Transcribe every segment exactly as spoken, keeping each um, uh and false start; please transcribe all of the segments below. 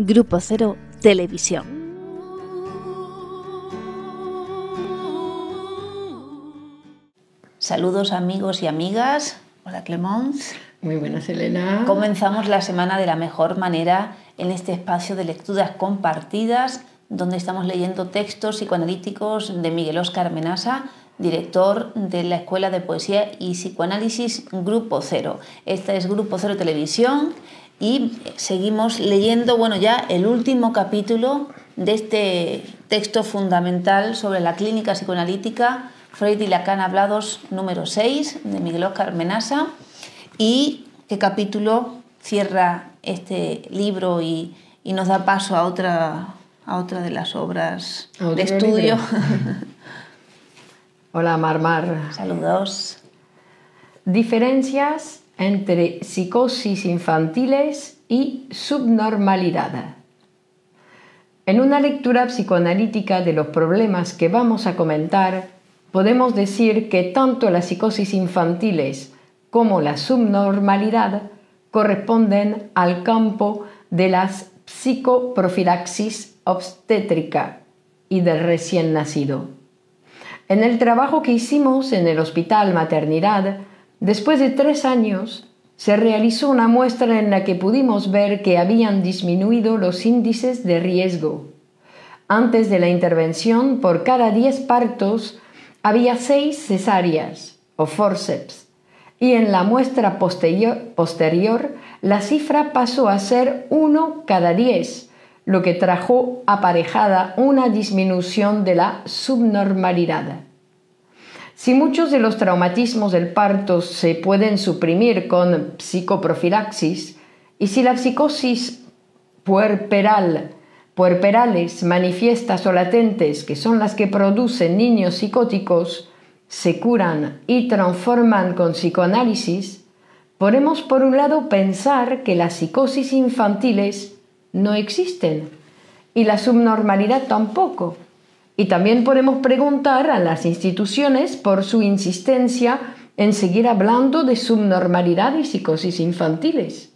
Grupo Cero Televisión. Saludos amigos y amigas. Hola Clémence. Muy buenas, Elena. Comenzamos la semana de la mejor manera en este espacio de lecturas compartidas donde estamos leyendo textos psicoanalíticos de Miguel Óscar Menassa, director de la Escuela de Poesía y Psicoanálisis Grupo Cero. Esta es Grupo Cero Televisión y seguimos leyendo, bueno, ya el último capítulo de este texto fundamental sobre la clínica psicoanalítica, Freud y Lacan hablados número seis de Miguel Óscar Menassa. ¿Y qué capítulo cierra este libro y, y nos da paso a otra, a otra de las obras de estudio? Hola Mar-Mar. Saludos. Diferencias entre psicosis infantiles y subnormalidad. En una lectura psicoanalítica de los problemas que vamos a comentar, podemos decir que tanto las psicosis infantiles como la subnormalidad corresponden al campo de la psicoprofilaxis obstétrica y del recién nacido. En el trabajo que hicimos en el Hospital Maternidad, después de tres años, se realizó una muestra en la que pudimos ver que habían disminuido los índices de riesgo. Antes de la intervención, por cada diez partos, había seis cesáreas o forceps y en la muestra posterior, posterior la cifra pasó a ser uno cada diez, lo que trajo aparejada una disminución de la subnormalidad. Si muchos de los traumatismos del parto se pueden suprimir con psicoprofilaxis y si la psicosis puerperal puerperales manifiestas o latentes, que son las que producen niños psicóticos, se curan y transforman con psicoanálisis, podemos por un lado pensar que las psicosis infantiles no existen y la subnormalidad tampoco. Y también podemos preguntar a las instituciones por su insistencia en seguir hablando de subnormalidad y psicosis infantiles.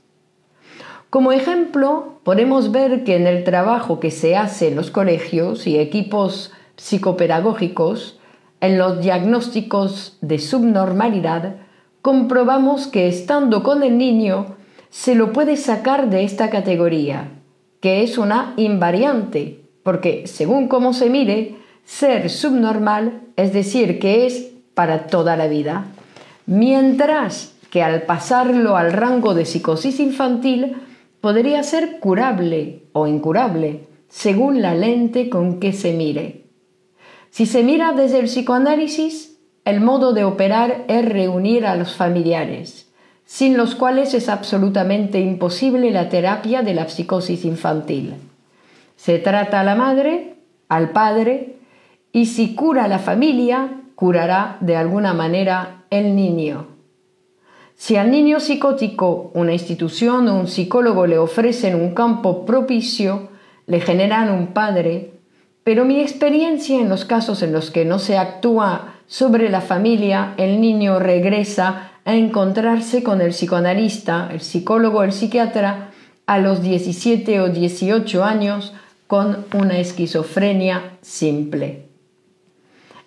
Como ejemplo, podemos ver que en el trabajo que se hace en los colegios y equipos psicopedagógicos, en los diagnósticos de subnormalidad, comprobamos que estando con el niño se lo puede sacar de esta categoría, que es una invariante, porque según cómo se mire, ser subnormal, es decir, que es para toda la vida, mientras que al pasarlo al rango de psicosis infantil, podría ser curable o incurable, según la lente con que se mire. Si se mira desde el psicoanálisis, el modo de operar es reunir a los familiares, sin los cuales es absolutamente imposible la terapia de la psicosis infantil. Se trata a la madre, al padre, y si cura la familia, curará de alguna manera el niño. Si al niño psicótico una institución o un psicólogo le ofrecen un campo propicio, le generan un padre, pero mi experiencia en los casos en los que no se actúa sobre la familia, el niño regresa a encontrarse con el psicoanalista, el psicólogo, el psiquiatra, a los diecisiete o dieciocho años con una esquizofrenia simple.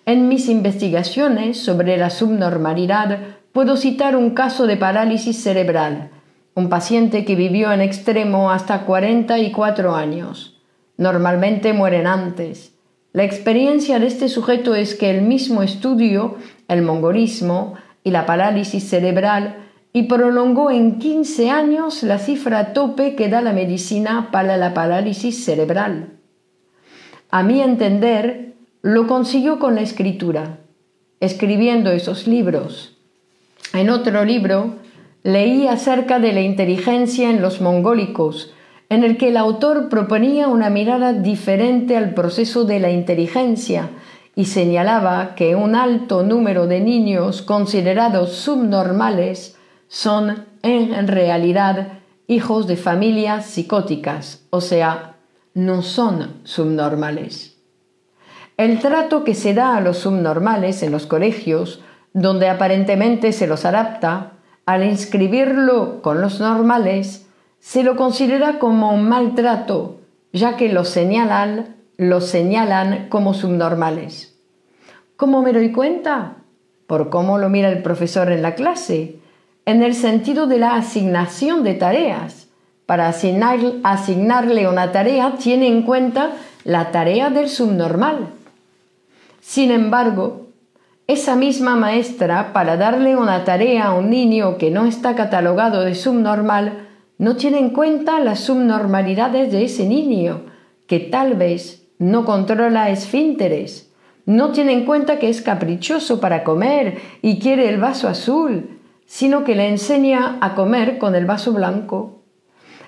En mis investigaciones sobre la subnormalidad, puedo citar un caso de parálisis cerebral, un paciente que vivió en extremo hasta cuarenta y cuatro años. Normalmente mueren antes. La experiencia de este sujeto es que el mismo estudio, el mongolismo y la parálisis cerebral, y prolongó en quince años la cifra tope que da la medicina para la parálisis cerebral. A mi entender, lo consiguió con la escritura, escribiendo esos libros. En otro libro leí acerca de la inteligencia en los mongólicos, en el que el autor proponía una mirada diferente al proceso de la inteligencia y señalaba que un alto número de niños considerados subnormales son en realidad hijos de familias psicóticas, o sea, no son subnormales. El trato que se da a los subnormales en los colegios, donde aparentemente se los adapta, al inscribirlo con los normales, se lo considera como un maltrato, ya que los señalan, los señalan como subnormales. ¿Cómo me doy cuenta? Por cómo lo mira el profesor en la clase, en el sentido de la asignación de tareas. Para asignar, asignarle una tarea, tiene en cuenta la tarea del subnormal. Sin embargo, esa misma maestra, para darle una tarea a un niño que no está catalogado de subnormal, no tiene en cuenta las subnormalidades de ese niño, que tal vez no controla esfínteres, no tiene en cuenta que es caprichoso para comer y quiere el vaso azul, sino que le enseña a comer con el vaso blanco.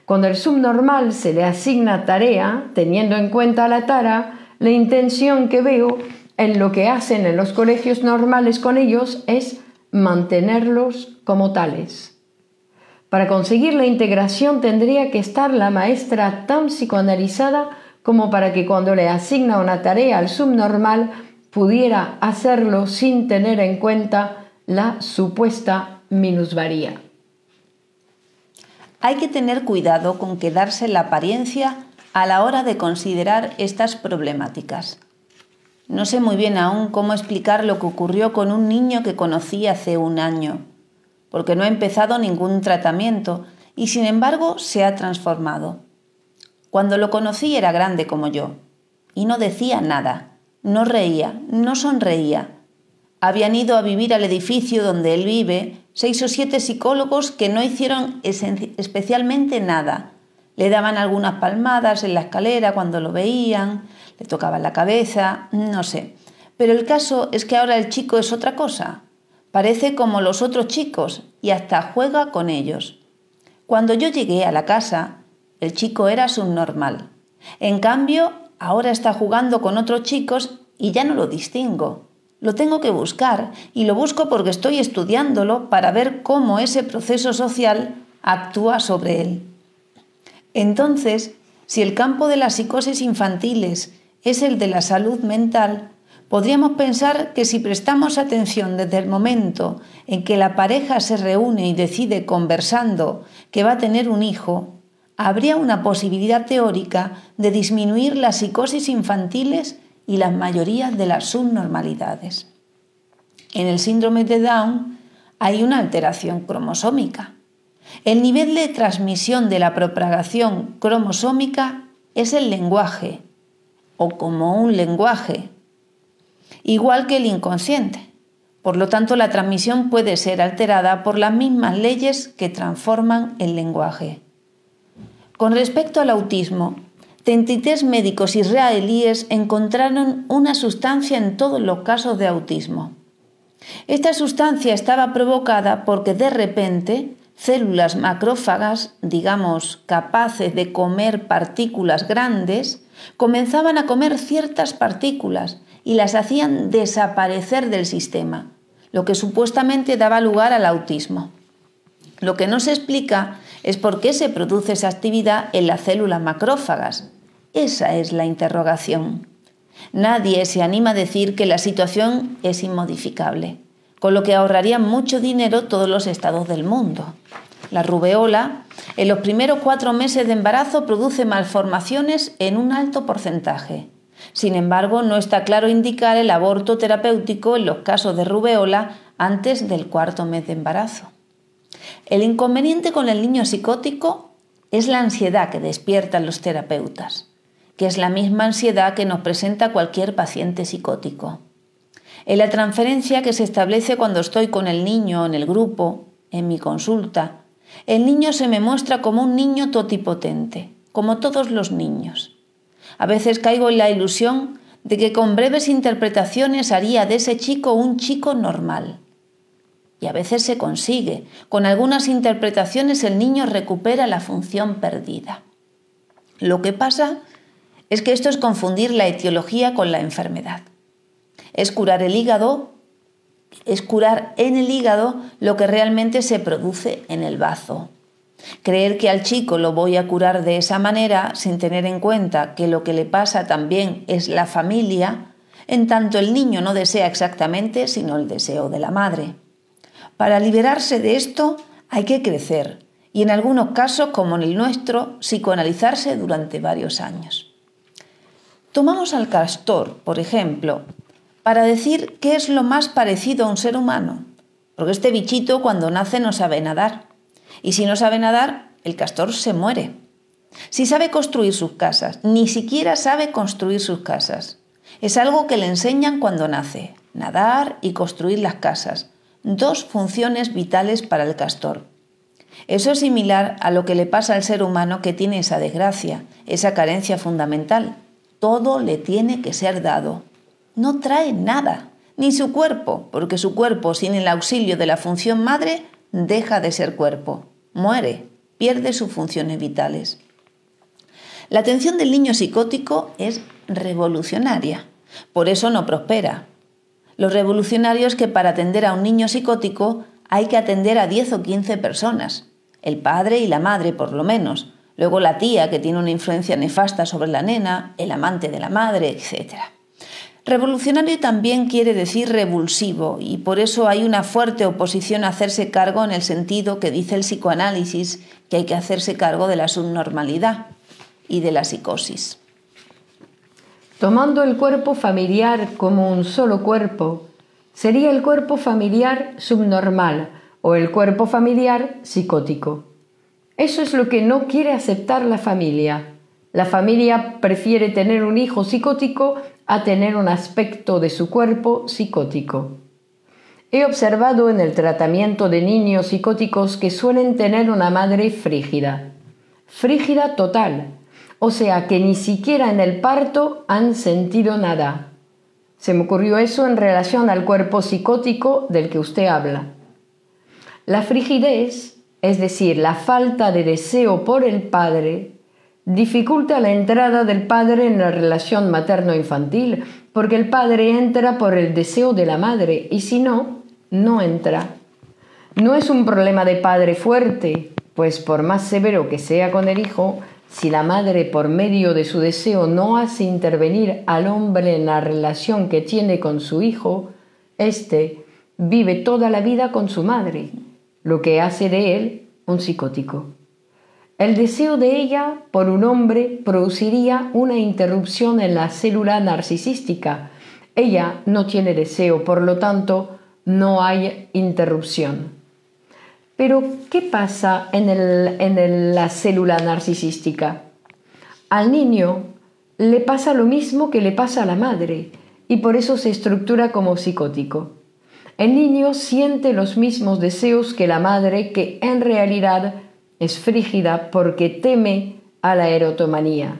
Cuando el subnormal se le asigna tarea, teniendo en cuenta la tara, la intención que veo en lo que hacen en los colegios normales con ellos es mantenerlos como tales. Para conseguir la integración tendría que estar la maestra tan psicoanalizada como para que cuando le asigna una tarea al subnormal pudiera hacerlo sin tener en cuenta la supuesta minusvalía. Hay que tener cuidado con quedarse en la apariencia a la hora de considerar estas problemáticas. No sé muy bien aún cómo explicar lo que ocurrió con un niño que conocí hace un año, porque no ha empezado ningún tratamiento y sin embargo se ha transformado. Cuando lo conocí era grande como yo y no decía nada, no reía, no sonreía. Habían ido a vivir al edificio donde él vive seis o siete psicólogos que no hicieron especialmente nada. Le daban algunas palmadas en la escalera cuando lo veían, le tocaban la cabeza, no sé. Pero el caso es que ahora el chico es otra cosa. Parece como los otros chicos y hasta juega con ellos. Cuando yo llegué a la casa, el chico era subnormal. En cambio, ahora está jugando con otros chicos y ya no lo distingo. Lo tengo que buscar y lo busco porque estoy estudiándolo para ver cómo ese proceso social actúa sobre él. Entonces, si el campo de las psicosis infantiles es el de la salud mental, podríamos pensar que si prestamos atención desde el momento en que la pareja se reúne y decide conversando que va a tener un hijo, habría una posibilidad teórica de disminuir las psicosis infantiles y las mayorías de las subnormalidades. En el síndrome de Down hay una alteración cromosómica. El nivel de transmisión de la propagación cromosómica es el lenguaje, o como un lenguaje, igual que el inconsciente. Por lo tanto, la transmisión puede ser alterada por las mismas leyes que transforman el lenguaje. Con respecto al autismo, treinta y tres médicos israelíes encontraron una sustancia en todos los casos de autismo. Esta sustancia estaba provocada porque de repente células macrófagas, digamos, capaces de comer partículas grandes, comenzaban a comer ciertas partículas y las hacían desaparecer del sistema, lo que supuestamente daba lugar al autismo. Lo que no se explica es por qué se produce esa actividad en las células macrófagas. Esa es la interrogación. Nadie se anima a decir que la situación es inmodificable, con lo que ahorrarían mucho dinero todos los estados del mundo. La rubeola, en los primeros cuatro meses de embarazo, produce malformaciones en un alto porcentaje. Sin embargo, no está claro indicar el aborto terapéutico en los casos de rubeola antes del cuarto mes de embarazo. El inconveniente con el niño psicótico es la ansiedad que despiertan los terapeutas, que es la misma ansiedad que nos presenta cualquier paciente psicótico. En la transferencia que se establece cuando estoy con el niño, en el grupo, en mi consulta, el niño se me muestra como un niño totipotente, como todos los niños. A veces caigo en la ilusión de que con breves interpretaciones haría de ese chico un chico normal. Y a veces se consigue. Con algunas interpretaciones el niño recupera la función perdida. Lo que pasa es que esto es confundir la etiología con la enfermedad. Es curar el hígado, es curar en el hígado lo que realmente se produce en el bazo. Creer que al chico lo voy a curar de esa manera, sin tener en cuenta que lo que le pasa también es la familia, en tanto el niño no desea exactamente sino el deseo de la madre. Para liberarse de esto hay que crecer y en algunos casos, como en el nuestro, psicoanalizarse durante varios años. Tomamos al castor, por ejemplo, para decir qué es lo más parecido a un ser humano, porque este bichito cuando nace no sabe nadar, y si no sabe nadar, el castor se muere. Si sabe construir sus casas, ni siquiera sabe construir sus casas. Es algo que le enseñan cuando nace, nadar y construir las casas, dos funciones vitales para el castor. Eso es similar a lo que le pasa al ser humano que tiene esa desgracia, esa carencia fundamental. Todo le tiene que ser dado. No trae nada, ni su cuerpo, porque su cuerpo sin el auxilio de la función madre deja de ser cuerpo, muere, pierde sus funciones vitales. La atención del niño psicótico es revolucionaria, por eso no prospera. Los revolucionarios que para atender a un niño psicótico hay que atender a diez o quince personas, el padre y la madre por lo menos, luego la tía que tiene una influencia nefasta sobre la nena, el amante de la madre, etcétera. Revolucionario también quiere decir revulsivo y por eso hay una fuerte oposición a hacerse cargo en el sentido que dice el psicoanálisis, que hay que hacerse cargo de la subnormalidad y de la psicosis. Tomando el cuerpo familiar como un solo cuerpo, sería el cuerpo familiar subnormal o el cuerpo familiar psicótico. Eso es lo que no quiere aceptar la familia. La familia prefiere tener un hijo psicótico a tener un aspecto de su cuerpo psicótico. He observado en el tratamiento de niños psicóticos que suelen tener una madre frígida. Frígida total. O sea que ni siquiera en el parto han sentido nada. Se me ocurrió eso en relación al cuerpo psicótico del que usted habla. La frigidez, es decir, la falta de deseo por el padre, dificulta la entrada del padre en la relación materno-infantil, porque el padre entra por el deseo de la madre y si no, no entra. No es un problema de padre fuerte, pues por más severo que sea con el hijo, si la madre por medio de su deseo no hace intervenir al hombre en la relación que tiene con su hijo, éste vive toda la vida con su madre, lo que hace de él un psicótico. El deseo de ella por un hombre produciría una interrupción en la célula narcisística. Ella no tiene deseo, por lo tanto, no hay interrupción. Pero, ¿qué pasa en, el, en el, la célula narcisística? Al niño le pasa lo mismo que le pasa a la madre y por eso se estructura como psicótico. El niño siente los mismos deseos que la madre, que en realidad es frígida porque teme a la erotomanía.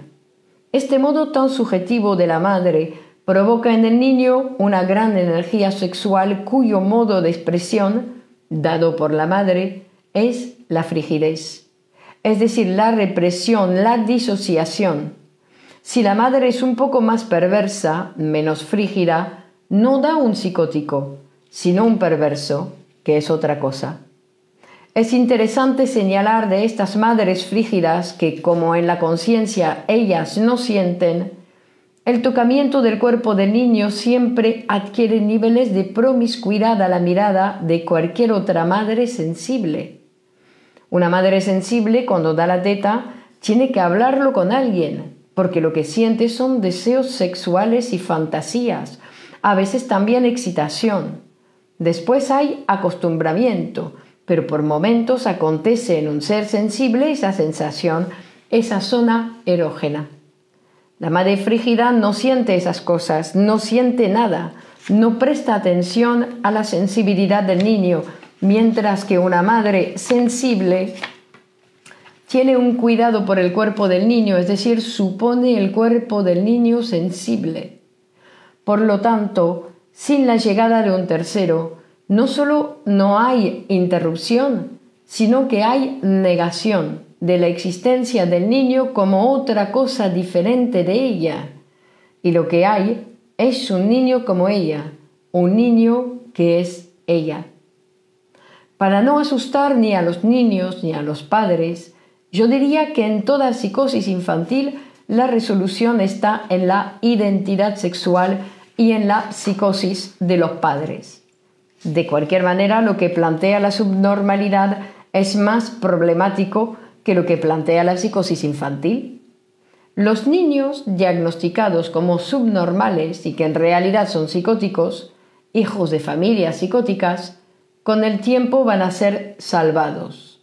Este modo tan subjetivo de la madre provoca en el niño una gran energía sexual cuyo modo de expresión dado por la madre, es la frigidez, es decir, la represión, la disociación. Si la madre es un poco más perversa, menos frígida, no da un psicótico, sino un perverso, que es otra cosa. Es interesante señalar de estas madres frígidas que, como en la conciencia ellas no sienten, el tocamiento del cuerpo del niño siempre adquiere niveles de promiscuidad a la mirada de cualquier otra madre sensible. Una madre sensible, cuando da la teta, tiene que hablarlo con alguien, porque lo que siente son deseos sexuales y fantasías, a veces también excitación. Después hay acostumbramiento, pero por momentos acontece en un ser sensible esa sensación, esa zona erógena. La madre frígida no siente esas cosas, no siente nada, no presta atención a la sensibilidad del niño, mientras que una madre sensible tiene un cuidado por el cuerpo del niño, es decir, supone el cuerpo del niño sensible. Por lo tanto, sin la llegada de un tercero, no solo no hay interrupción, sino que hay negación de la existencia del niño como otra cosa diferente de ella. Y lo que hay es un niño como ella, un niño que es ella. Para no asustar ni a los niños ni a los padres, yo diría que en toda psicosis infantil la resolución está en la identidad sexual y en la psicosis de los padres. De cualquier manera, lo que plantea la subnormalidad es más problemático que lo que plantea la psicosis infantil. Los niños diagnosticados como subnormales y que en realidad son psicóticos, hijos de familias psicóticas, con el tiempo van a ser salvados.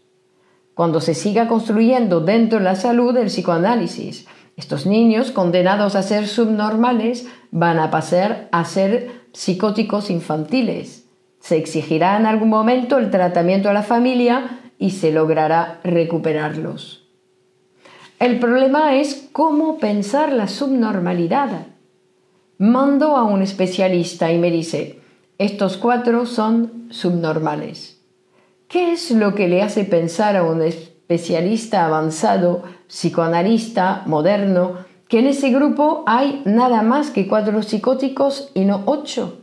Cuando se siga construyendo dentro de la salud el psicoanálisis, estos niños condenados a ser subnormales van a pasar a ser psicóticos infantiles. Se exigirá en algún momento el tratamiento a la familia y se logrará recuperarlos. El problema es cómo pensar la subnormalidad. Mando a un especialista y me dice, estos cuatro son subnormales. ¿Qué es lo que le hace pensar a un especialista avanzado, psicoanalista, moderno, que en ese grupo hay nada más que cuatro psicóticos y no ocho?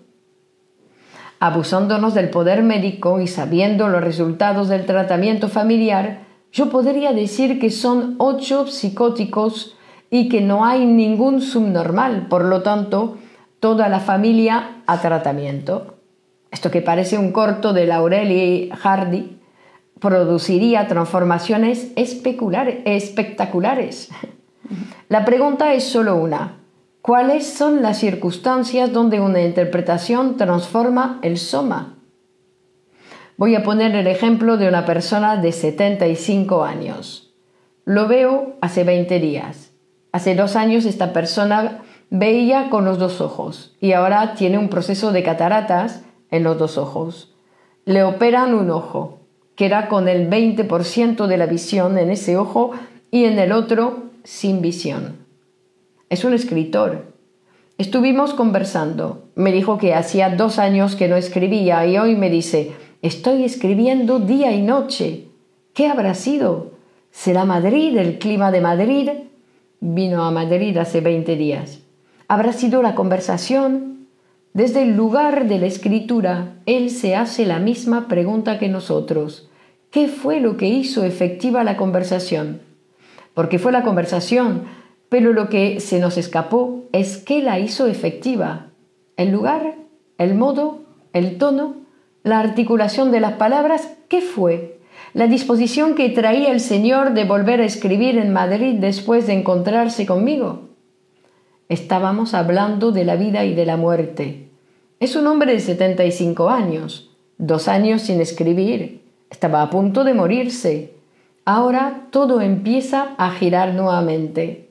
Abusándonos del poder médico y sabiendo los resultados del tratamiento familiar, yo podría decir que son ocho psicóticos y que no hay ningún subnormal, por lo tanto, toda la familia a tratamiento. Esto que parece un corto de Laurel y Hardy produciría transformaciones espectaculares. La pregunta es solo una. ¿Cuáles son las circunstancias donde una interpretación transforma el soma? Voy a poner el ejemplo de una persona de setenta y cinco años. Lo veo hace veinte días. Hace dos años esta persona veía con los dos ojos y ahora tiene un proceso de cataratas en los dos ojos. Le operan un ojo, queda con el veinte por ciento de la visión en ese ojo y en el otro sin visión. Es un escritor. Estuvimos conversando. Me dijo que hacía dos años que no escribía y hoy me dice, estoy escribiendo día y noche. ¿Qué habrá sido? ¿Será Madrid, el clima de Madrid? Vino a Madrid hace veinte días. ¿Habrá sido la conversación? Desde el lugar de la escritura, él se hace la misma pregunta que nosotros. ¿Qué fue lo que hizo efectiva la conversación? Porque fue la conversación, pero lo que se nos escapó es qué la hizo efectiva. El lugar, el modo, el tono, la articulación de las palabras, ¿qué fue? La disposición que traía el señor de volver a escribir en Madrid después de encontrarse conmigo. Estábamos hablando de la vida y de la muerte. Es un hombre de setenta y cinco años, dos años sin escribir. Estaba a punto de morirse. Ahora todo empieza a girar nuevamente.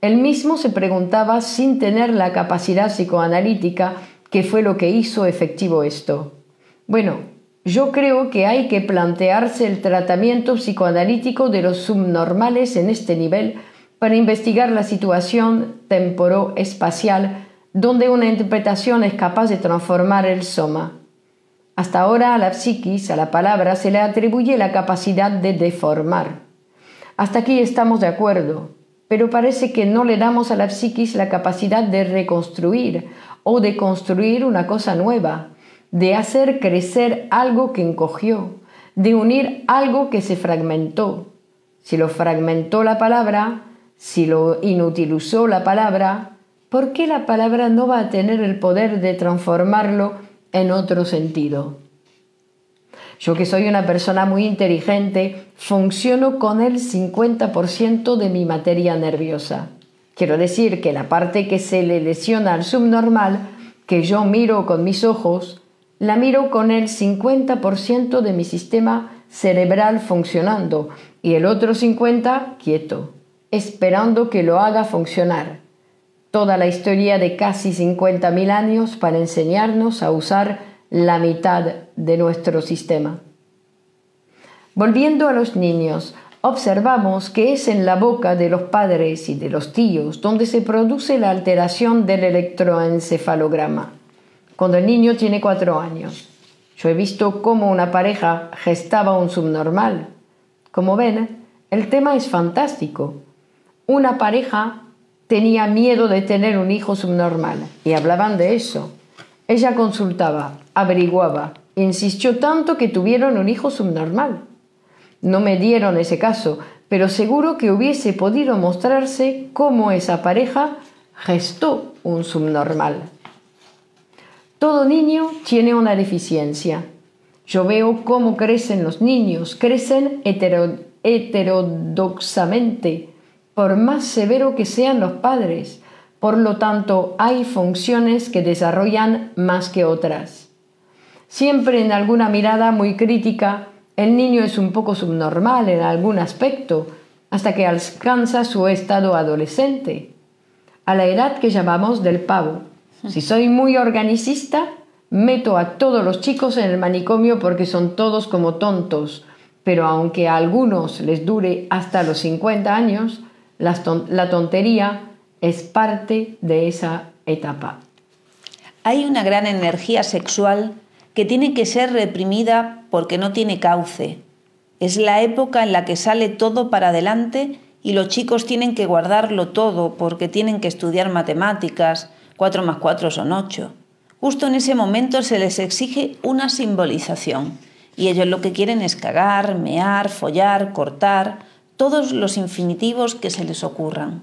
Él mismo se preguntaba sin tener la capacidad psicoanalítica qué fue lo que hizo efectivo esto. Bueno, yo creo que hay que plantearse el tratamiento psicoanalítico de los subnormales en este nivel para investigar la situación temporoespacial donde una interpretación es capaz de transformar el soma. Hasta ahora a la psiquis, a la palabra, se le atribuye la capacidad de deformar. Hasta aquí estamos de acuerdo. Pero parece que no le damos a la psiquis la capacidad de reconstruir o de construir una cosa nueva, de hacer crecer algo que encogió, de unir algo que se fragmentó. Si lo fragmentó la palabra, si lo inutilizó la palabra, ¿por qué la palabra no va a tener el poder de transformarlo en otro sentido? Yo que soy una persona muy inteligente, funciono con el cincuenta por ciento de mi materia nerviosa. Quiero decir que la parte que se le lesiona al subnormal, que yo miro con mis ojos, la miro con el cincuenta por ciento de mi sistema cerebral funcionando y el otro cincuenta por ciento quieto, esperando que lo haga funcionar. Toda la historia de casi cincuenta mil años para enseñarnos a usar la mitad de nuestro sistema. Volviendo a los niños, observamos que es en la boca de los padres y de los tíos donde se produce la alteración del electroencefalograma. Cuando el niño tiene cuatro años, yo he visto cómo una pareja gestaba un subnormal. Como ven, el tema es fantástico. Una pareja tenía miedo de tener un hijo subnormal y hablaban de eso. Ella consultaba, averiguaba, insistió tanto que tuvieron un hijo subnormal. No me dieron ese caso, pero seguro que hubiese podido mostrarse cómo esa pareja gestó un subnormal. Todo niño tiene una deficiencia. Yo veo cómo crecen los niños, crecen hetero, heterodoxamente, por más severo que sean los padres. Por lo tanto, hay funciones que desarrollan más que otras. Siempre en alguna mirada muy crítica, el niño es un poco subnormal en algún aspecto, hasta que alcanza su estado adolescente, a la edad que llamamos del pavo. Si soy muy organicista, meto a todos los chicos en el manicomio porque son todos como tontos, pero aunque a algunos les dure hasta los cincuenta años, la tontería es parte de esa etapa. Hay una gran energía sexual que tiene que ser reprimida porque no tiene cauce. Es la época en la que sale todo para adelante y los chicos tienen que guardarlo todo porque tienen que estudiar matemáticas, cuatro más cuatro son ocho. Justo en ese momento se les exige una simbolización y ellos lo que quieren es cagar, mear, follar, cortar, todos los infinitivos que se les ocurran.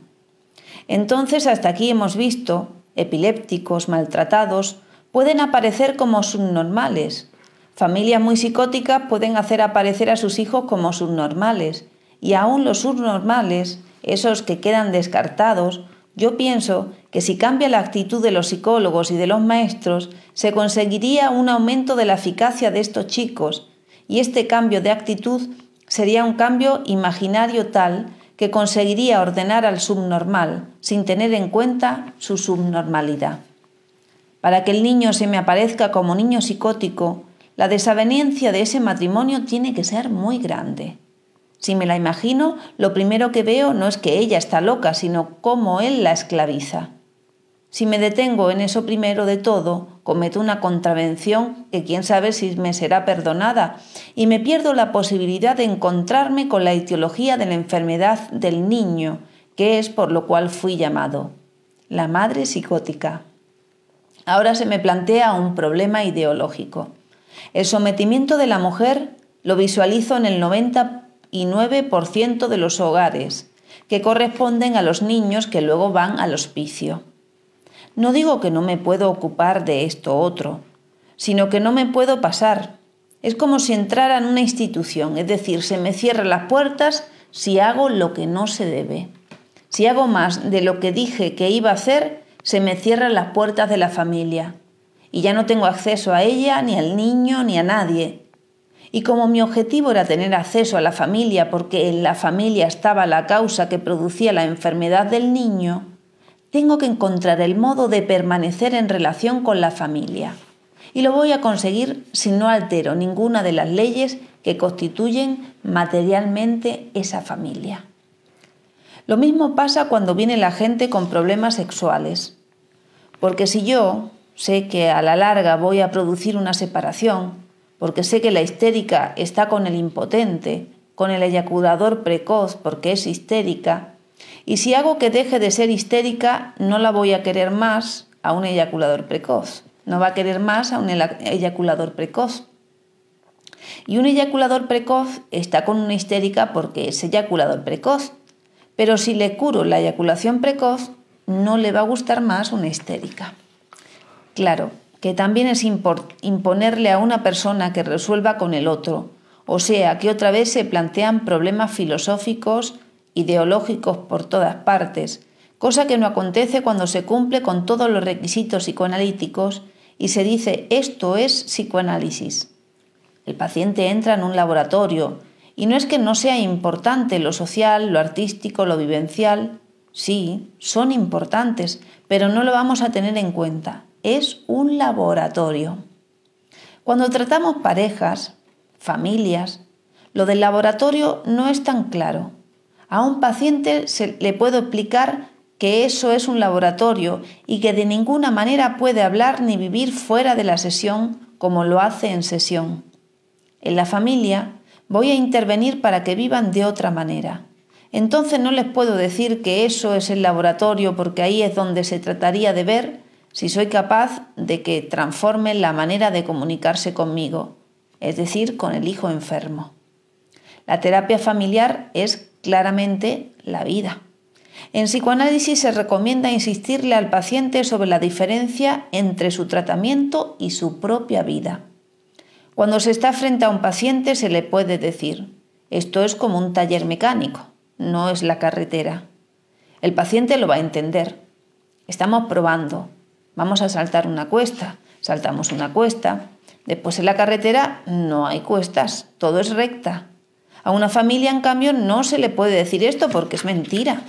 Entonces, hasta aquí hemos visto, epilépticos, maltratados, pueden aparecer como subnormales. Familias muy psicóticas pueden hacer aparecer a sus hijos como subnormales. Y aún los subnormales, esos que quedan descartados, yo pienso que si cambia la actitud de los psicólogos y de los maestros, se conseguiría un aumento de la eficacia de estos chicos. Y este cambio de actitud sería un cambio imaginario tal que conseguiría ordenar al subnormal sin tener en cuenta su subnormalidad. Para que el niño se me aparezca como niño psicótico, la desaveniencia de ese matrimonio tiene que ser muy grande. Si me la imagino, lo primero que veo no es que ella está loca, sino cómo él la esclaviza. Si me detengo en eso primero de todo, cometo una contravención que quién sabe si me será perdonada y me pierdo la posibilidad de encontrarme con la etiología de la enfermedad del niño, que es por lo cual fui llamado, la madre psicótica. Ahora se me plantea un problema ideológico. El sometimiento de la mujer lo visualizo en el noventa y nueve por ciento de los hogares, que corresponden a los niños que luego van al hospicio. No digo que no me puedo ocupar de esto otro, sino que no me puedo pasar. Es como si entrara en una institución, es decir, se me cierran las puertas si hago lo que no se debe. Si hago más de lo que dije que iba a hacer, se me cierran las puertas de la familia. Y ya no tengo acceso a ella, ni al niño, ni a nadie. Y como mi objetivo era tener acceso a la familia porque en la familia estaba la causa que producía la enfermedad del niño, tengo que encontrar el modo de permanecer en relación con la familia. Y lo voy a conseguir si no altero ninguna de las leyes que constituyen materialmente esa familia. Lo mismo pasa cuando viene la gente con problemas sexuales. Porque si yo sé que a la larga voy a producir una separación, porque sé que la histérica está con el impotente, con el eyaculador precoz porque es histérica, y si hago que deje de ser histérica, no la voy a querer más a un eyaculador precoz. No va a querer más a un eyaculador precoz. Y un eyaculador precoz está con una histérica porque es eyaculador precoz. Pero si le curo la eyaculación precoz, no le va a gustar más una histérica. Claro, que también es imponerle a una persona que resuelva con el otro. O sea, que otra vez se plantean problemas filosóficos ideológicos por todas partes, cosa que no acontece cuando se cumple con todos los requisitos psicoanalíticos y se dice esto es psicoanálisis. El paciente entra en un laboratorio y no es que no sea importante lo social, lo artístico, lo vivencial. Sí, son importantes, pero no lo vamos a tener en cuenta. Es un laboratorio. Cuando tratamos parejas, familias, lo del laboratorio no es tan claro. A un paciente se le puedo explicar que eso es un laboratorio y que de ninguna manera puede hablar ni vivir fuera de la sesión como lo hace en sesión. En la familia voy a intervenir para que vivan de otra manera. Entonces no les puedo decir que eso es el laboratorio porque ahí es donde se trataría de ver si soy capaz de que transforme la manera de comunicarse conmigo, es decir, con el hijo enfermo. La terapia familiar es claramente la vida. En psicoanálisis se recomienda insistirle al paciente sobre la diferencia entre su tratamiento y su propia vida. Cuando se está frente a un paciente se le puede decir: esto es como un taller mecánico, no es la carretera. El paciente lo va a entender. Estamos probando. Vamos a saltar una cuesta. Saltamos una cuesta. Después en la carretera no hay cuestas, todo es recta. A una familia, en cambio, no se le puede decir esto porque es mentira.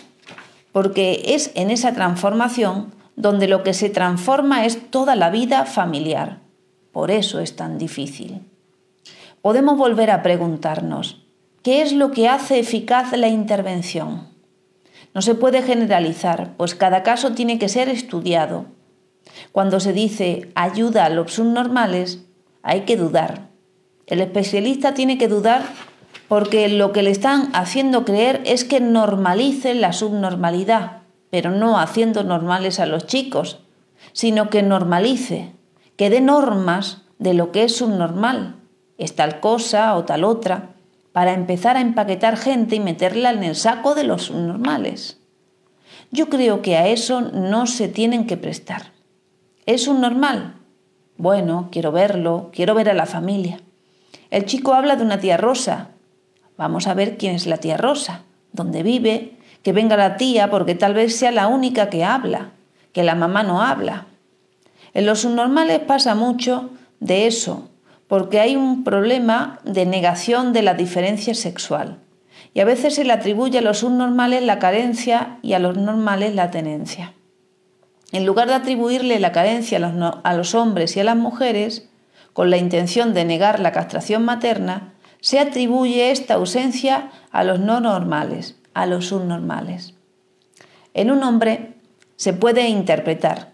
Porque es en esa transformación donde lo que se transforma es toda la vida familiar. Por eso es tan difícil. Podemos volver a preguntarnos: ¿qué es lo que hace eficaz la intervención? No se puede generalizar, pues cada caso tiene que ser estudiado. Cuando se dice ayuda a los subnormales, hay que dudar. El especialista tiene que dudar porque lo que le están haciendo creer es que normalicen la subnormalidad, pero no haciendo normales a los chicos, sino que normalice, que dé normas de lo que es subnormal, es tal cosa o tal otra, para empezar a empaquetar gente y meterla en el saco de los subnormales. Yo creo que a eso no se tienen que prestar. ¿Es subnormal? Bueno, quiero verlo, quiero ver a la familia. El chico habla de una tía Rosa. Vamos a ver quién es la tía Rosa, dónde vive, que venga la tía porque tal vez sea la única que habla, que la mamá no habla. En los subnormales pasa mucho de eso, porque hay un problema de negación de la diferencia sexual. Y a veces se le atribuye a los subnormales la carencia y a los normales la tenencia. En lugar de atribuirle la carencia a los, no, a los hombres y a las mujeres, con la intención de negar la castración materna, se atribuye esta ausencia a los no normales, a los subnormales. En un hombre se puede interpretar.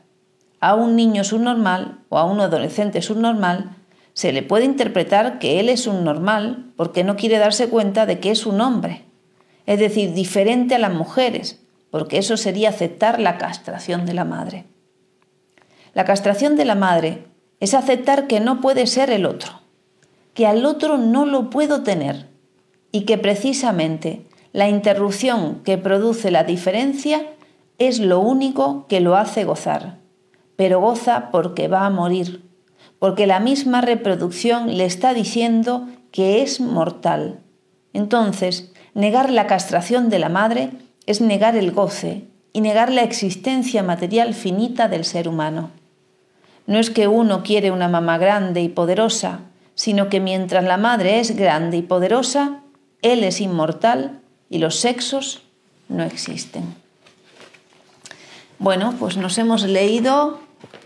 A un niño subnormal o a un adolescente subnormal se le puede interpretar que él es un normal porque no quiere darse cuenta de que es un hombre, es decir, diferente a las mujeres, porque eso sería aceptar la castración de la madre. La castración de la madre es aceptar que no puede ser el otro, que al otro no lo puedo tener y que precisamente la interrupción que produce la diferencia es lo único que lo hace gozar, pero goza porque va a morir, porque la misma reproducción le está diciendo que es mortal. Entonces, negar la castración de la madre es negar el goce y negar la existencia material finita del ser humano. No es que uno quiere una mamá grande y poderosa, sino que mientras la madre es grande y poderosa, él es inmortal y los sexos no existen. Bueno, pues nos hemos leído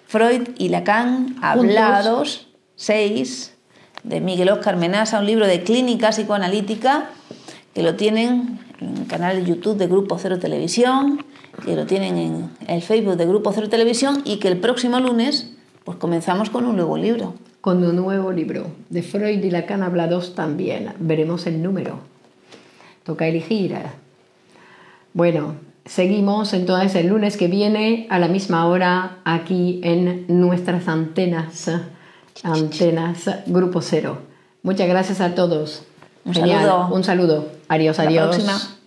Freud y Lacan hablados, seis, de Miguel Óscar Menassa, un libro de clínica psicoanalítica que lo tienen en el canal de YouTube de Grupo Cero Televisión, que lo tienen en el Facebook de Grupo Cero Televisión, y que el próximo lunes pues comenzamos con un nuevo libro. Con un nuevo libro de Freud y Lacan hablados también. Veremos el número. Toca elegir. Bueno, seguimos entonces el lunes que viene a la misma hora aquí en nuestras antenas, antenas Grupo Cero. Muchas gracias a todos. Un Genial. saludo. Un saludo. Adiós, Hasta adiós. La próxima.